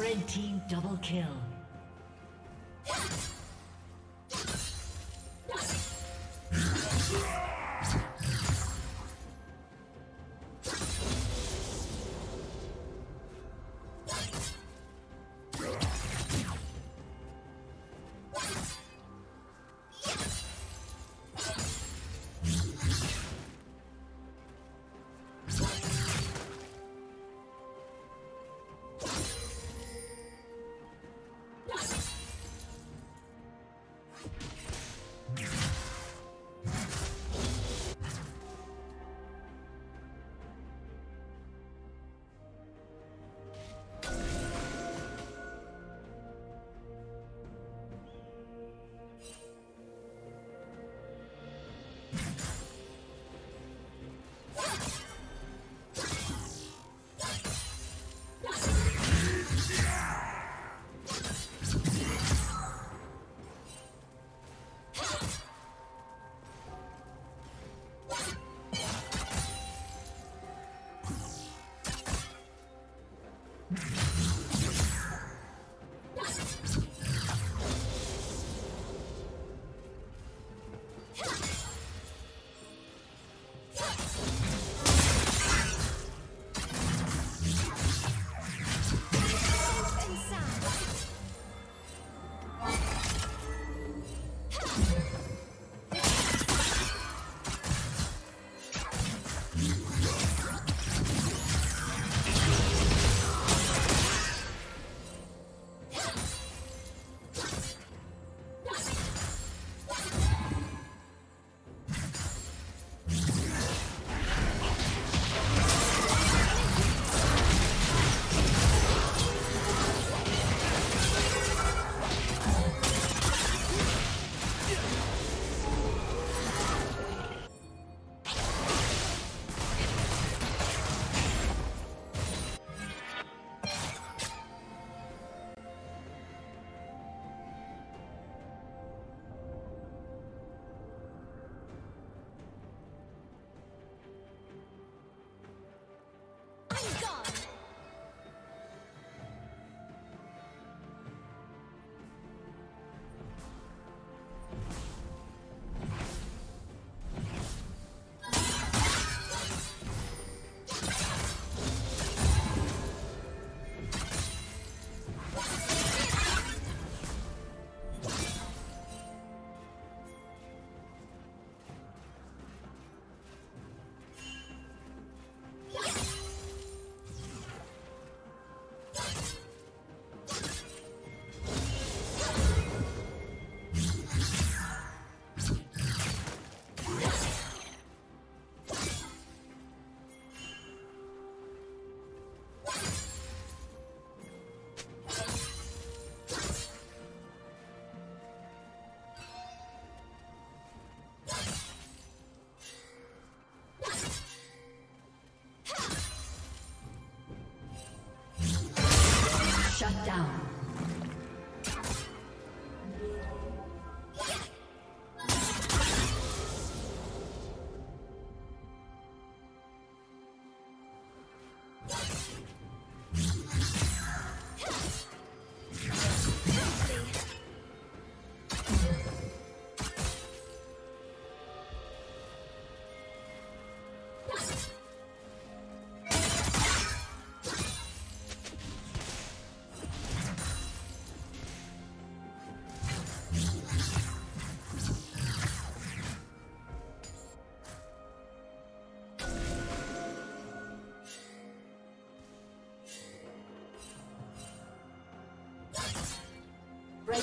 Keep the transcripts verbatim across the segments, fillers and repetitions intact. Red team double kill. Red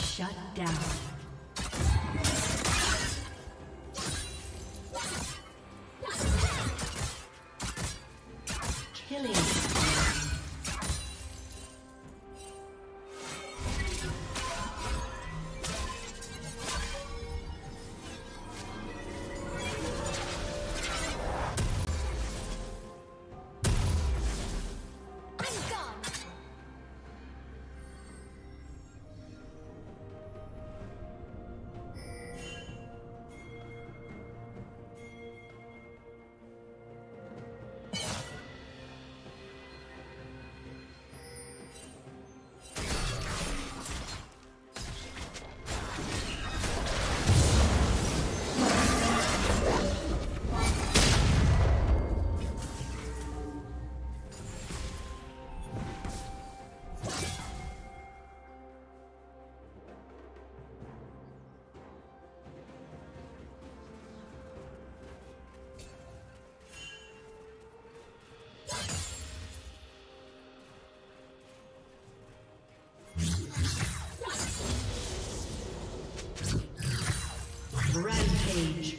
Shut down. Rampage.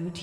Blue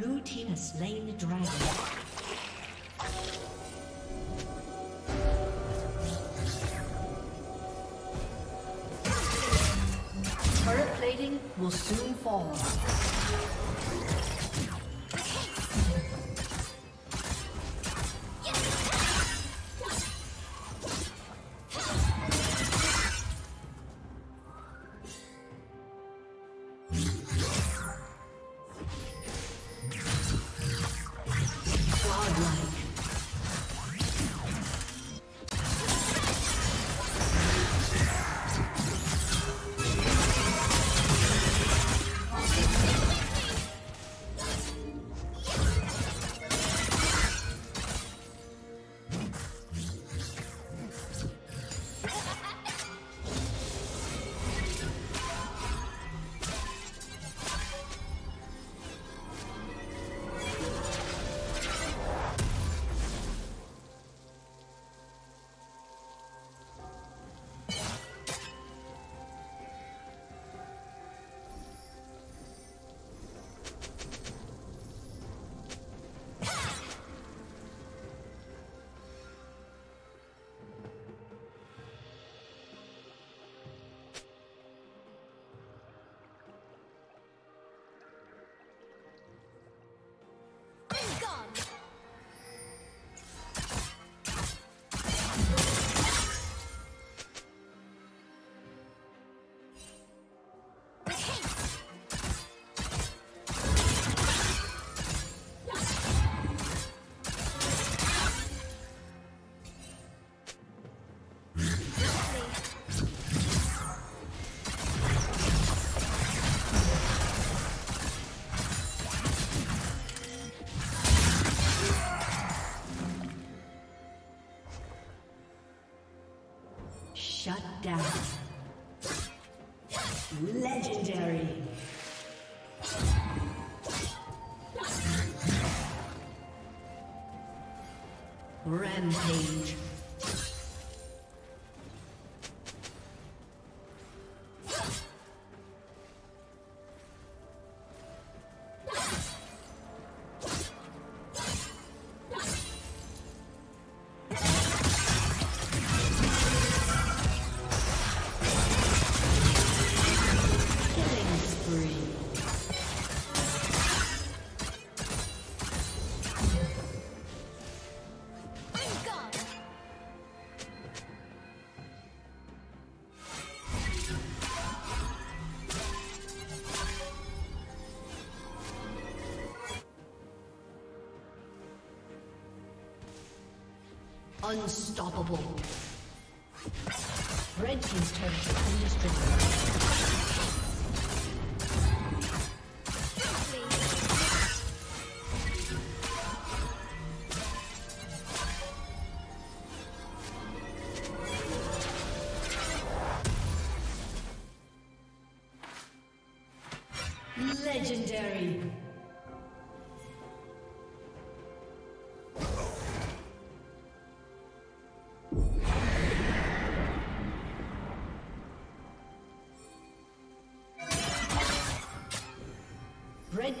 Blue team has slain the dragon. Turret plating will soon fall. Shut down. Legendary. Rampage. Unstoppable. Red team's turret has been destroyed. Red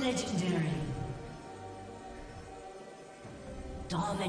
Legendary.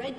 Red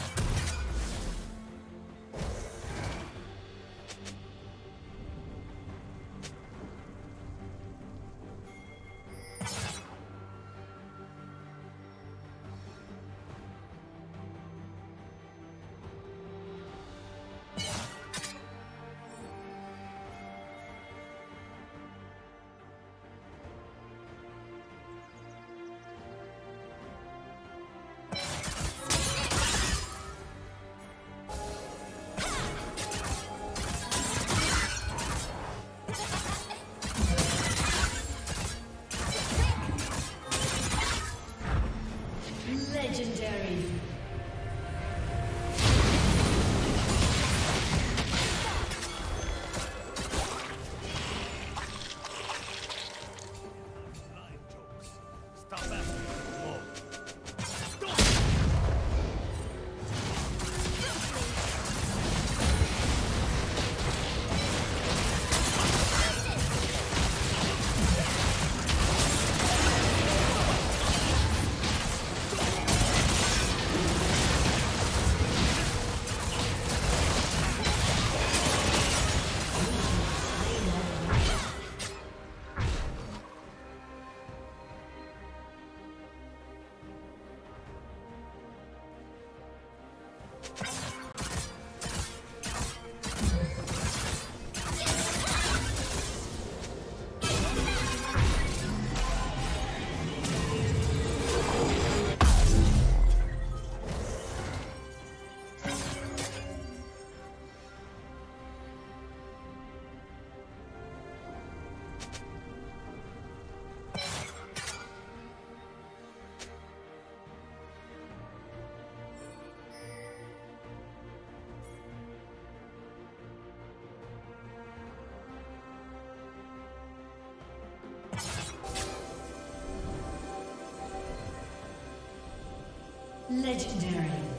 Legendary.